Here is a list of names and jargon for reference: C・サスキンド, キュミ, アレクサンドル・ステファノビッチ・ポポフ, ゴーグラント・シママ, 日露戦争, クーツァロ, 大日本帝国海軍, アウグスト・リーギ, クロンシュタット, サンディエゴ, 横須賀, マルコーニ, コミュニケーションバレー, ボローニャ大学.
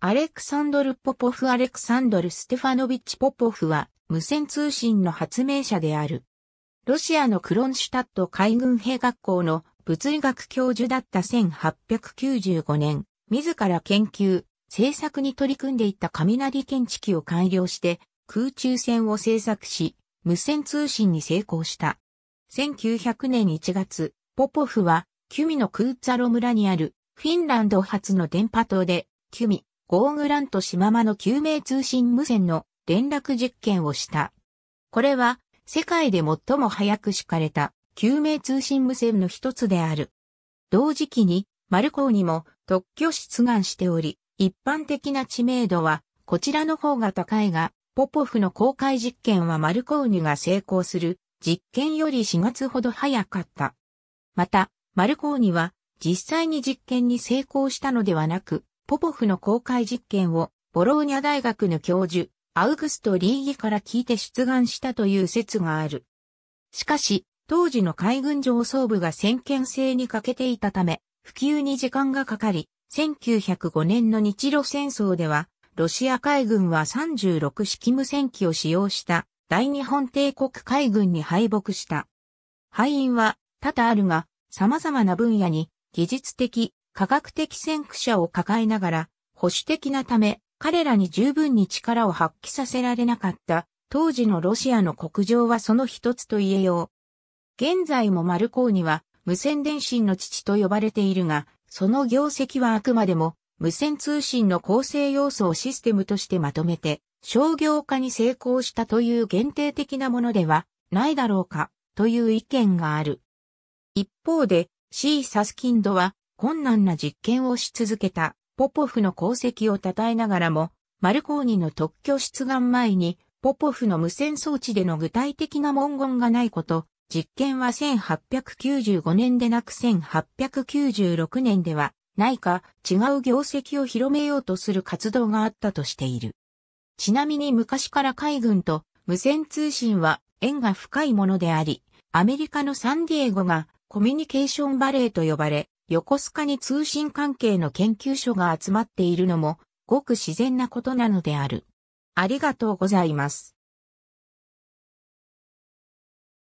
アレクサンドル・ポポフ・アレクサンドル・ステファノビッチ・ポポフは無線通信の発明者である。ロシアのクロンシュタット海軍兵学校の物理学教授だった1895年、自ら研究、製作に取り組んでいた雷検知器を改良して空中戦を製作し、無線通信に成功した。1900年1月、ポポフはキュミのクーツァロ村にあるフィンランド初の電波塔でキュミ、ゴーグラント・シママの救命通信無線の連絡実験をした。これは世界で最も早く敷かれた救命通信無線の一つである。同時期にマルコーニも特許出願しており、一般的な知名度はこちらの方が高いが、ポポフの公開実験はマルコーニが成功する実験より4月ほど早かった。また、マルコーニは実際に実験に成功したのではなく、ポポフの公開実験をボローニャ大学の教授、アウグスト・リーギから聞いて出願したという説がある。しかし、当時の海軍上層部が先見性に欠けていたため、普及に時間がかかり、1905年の日露戦争では、ロシア海軍は36式無線機を使用した大日本帝国海軍に敗北した。敗因は多々あるが、様々な分野に技術的、科学的先駆者を抱えながら、保守的なため、彼らに十分に力を発揮させられなかった、当時のロシアの国情はその一つと言えよう。現在もマルコーニは、無線電信の父と呼ばれているが、その業績はあくまでも、無線通信の構成要素をシステムとしてまとめて、商業化に成功したという限定的なものではないだろうか、という意見がある。一方で、C・サスキンドは、困難な実験をし続けたポポフの功績を称えながらも、マルコーニの特許出願前に、ポポフの無線装置での具体的な文言がないこと、実験は1895年でなく1896年では、ないか違う業績を広めようとする活動があったとしている。ちなみに昔から海軍と無線通信は縁が深いものであり、アメリカのサンディエゴがコミュニケーションバレーと呼ばれ、横須賀に通信関係の研究所が集まっているのもごく自然なことなのである。ありがとうございます。